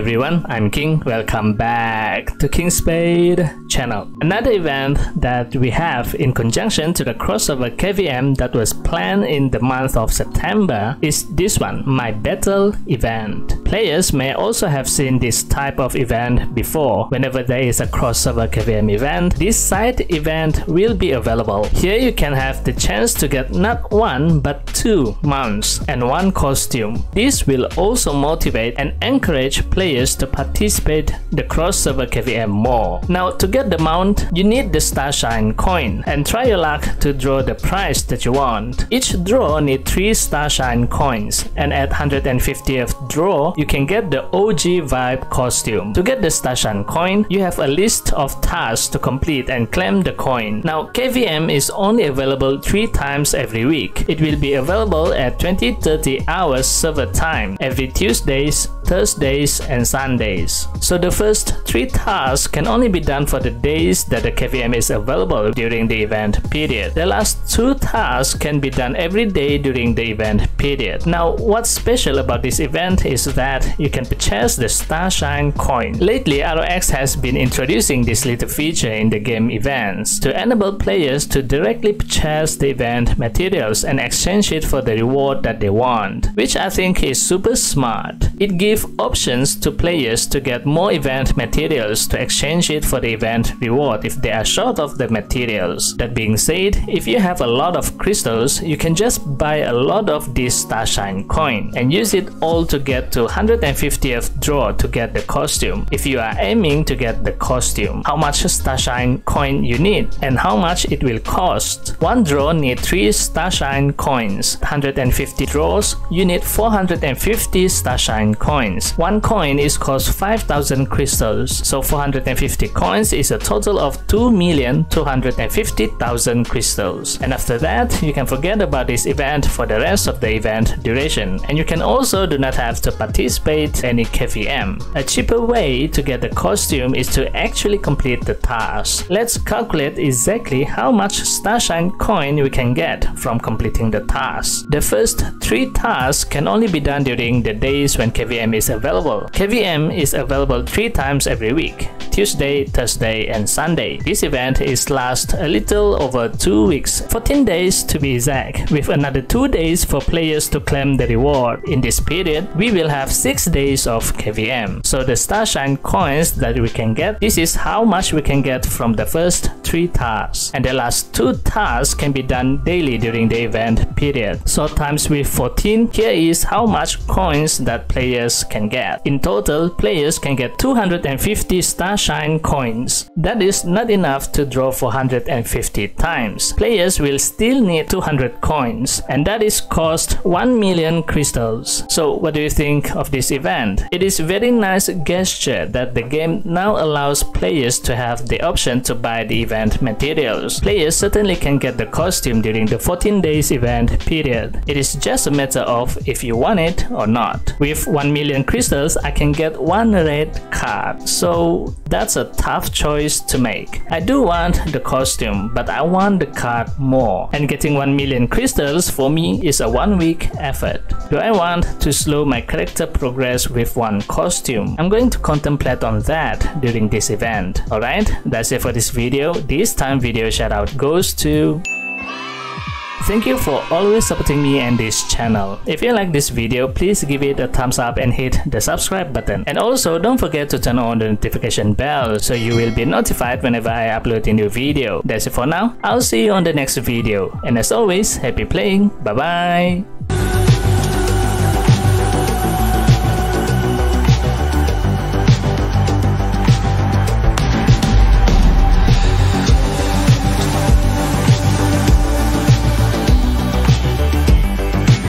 everyone, I'm King. Welcome back to King Spade channel. Another event that we have in conjunction to the crossover KVM that was planned in the month of September is this one, My Battle event. Players may also have seen this type of event before. Whenever there is a crossover KVM event, this side event will be available. Here you can have the chance to get not one but 2 mounts and 1 costume. This will also motivate and encourage players to participate the crossover KVM more. Now, to get the mount, you need the Starshine coin and try your luck to draw the prize that you want. Each draw needs 3 Starshine coins, and at 150th draw, you can get the OG Vibe costume. To get the Starshine coin, you have a list of tasks to complete and claim the coin. Now, KVM is only available 3 times every week. It will be available at 20:30 hours server time every Tuesdays, Thursdays and Sundays. So the first 3 tasks can only be done for the days that the KVM is available during the event period. The last 2 tasks can be done every day during the event period. Now, what's special about this event is that you can purchase the Starshine coin. Lately, ROX has been introducing this little feature in the game events to enable players to directly purchase the event materials and exchange it for the reward that they want, which I think is super smart. It gives options to players to get more event materials to exchange it for the event reward if they are short of the materials. That being said, if you have a lot of crystals, you can just buy a lot of this Starshine coin and use it all to get to 150th draw to get the costume, if you are aiming to get the costume. How much Starshine coin you need and how much it will cost. 1 draw need 3 Starshine coins. 150 draws, you need 450 Starshine coins. 1 coin is cost 5,000 crystals, so 450 coins is a total of 2,250,000 crystals. And after that, you can forget about this event for the rest of the event duration, and you can also do not have to participate any KVM. A cheaper way to get the costume is to actually complete the task. Let's calculate exactly how much Starshine coin we can get from completing the task. The first 3 tasks can only be done during the days when KVM is available. KVM is available 3 times every week, Tuesday, Thursday and Sunday. This event is last a little over 2 weeks, 14 days to be exact, with another 2 days for players to claim the reward. In this period, we will have 6 days of KVM. So the Starshine coins that we can get, this is how much we can get from the first 3 tasks. And the last 2 tasks can be done daily during the event period. So times with 14, here is how much coins that players can get. In total, players can get 250 Starshine coins. That is not enough to draw 450 times. Players will still need 200 coins, and that is cost 1 million crystals. So what do you think of this event? It is a very nice gesture that the game now allows players to have the option to buy the event materials. Players certainly can get the costume during the 14 days event period. It is just a matter of if you want it or not. With 1 million crystals, I can get 1 red card. So that's a tough choice to make. I do want the costume, but I want the card more. And getting 1 million crystals for me is a 1-week effort. Do I want to slow my character progress with 1 costume? I'm going to contemplate on that during this event. Alright, that's it for this video. This time video shoutout goes to... Thank you for always supporting me and this channel. If you like this video, please give it a thumbs up and hit the subscribe button. And also, don't forget to turn on the notification bell so you will be notified whenever I upload a new video. That's it for now. I'll see you on the next video. And as always, happy playing. Bye bye.